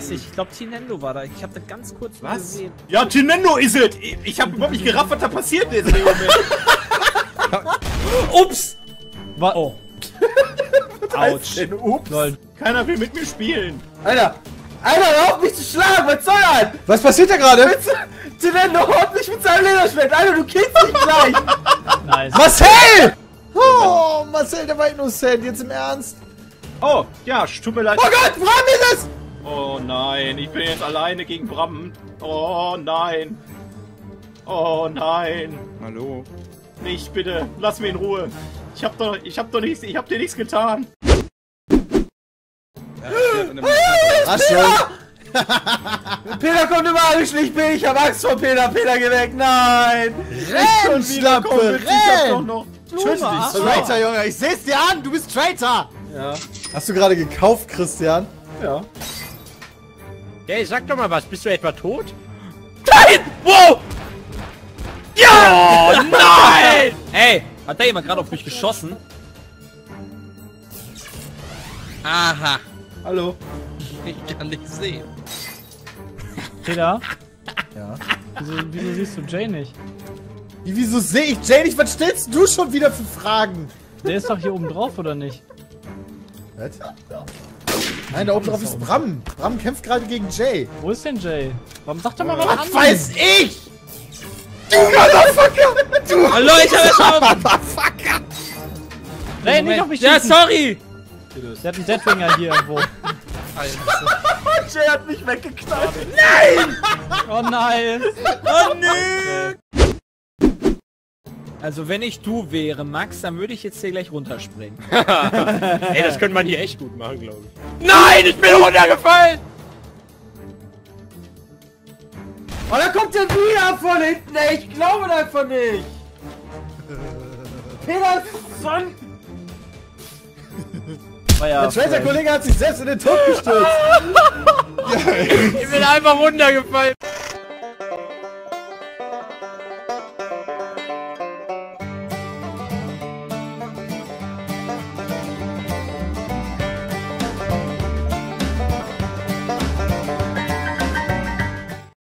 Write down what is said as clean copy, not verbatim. weiß nicht, ich glaube tinNendo war da. Ich habe da ganz kurz was gesehen. Ja, tinNendo ist es! Ich habe überhaupt nicht gerafft, was da passiert ist. Ups! Oh. Was denn? Ups. Keiner will mit mir spielen. Alter! Alter, hör auf mich zu schlagen, was soll das? Was passiert da gerade? tinNendo haut mich mit seinem Lederschwert. Alter, du killst mich gleich. Nice. Marcel! Oh, Marcel, der war innocent, jetzt im Ernst. Oh, ja, tut mir leid. Oh Gott, Bram ist es! Oh nein, ich bin jetzt alleine gegen Bram. Oh nein. Oh nein. Hallo. Nicht, bitte, lass mich in Ruhe. Ich hab dir nichts getan. Peter! Peter kommt immer an, ich schlicht bin, ich hab Angst vor Peter, Peter geh weg, nein! Renn, Schlappe, renn! Du bist Traitor, Junge, ich seh's dir an, du bist Traitor! Ja. Hast du gerade gekauft, Christian? Ja. Hey, sag doch mal was, bist du etwa tot? Nein! Wow! Ja! Oh, nein! Ey, hat da jemand gerade auf mich geschossen? Aha. Hallo. Ich kann dich sehen. Peter? Ja? Wieso siehst du Jay nicht? Wieso sehe ich Jay nicht? Was stellst du schon wieder für Fragen? Der ist doch hier oben drauf, oder nicht? Was? Nein, da oben drauf ist Bram. Bram kämpft gerade gegen Jay. Wo ist denn Jay? Warum sagt er mal was anderes? Was weiß ich? Du Motherfucker! Du! Hallo, ich hab Motherfucker! Ey, nicht auf mich schießen! Ja, sorry! Der hat einen Deadwinger hier irgendwo. Jay hat mich weggeknallt. Nein! Oh nein! Oh nee! Also wenn ich du wäre, Max, dann würde ich jetzt hier gleich runterspringen. Ey, das könnte man hier echt gut machen, glaube ich. Nein, ich bin runtergefallen! Oh, da kommt der wieder von hinten, ey, ich glaube einfach nicht! Peter Sonnen! Der Traitor-Kollege hat sich selbst in den Tod gestürzt. Ja, ich bin einfach runtergefallen.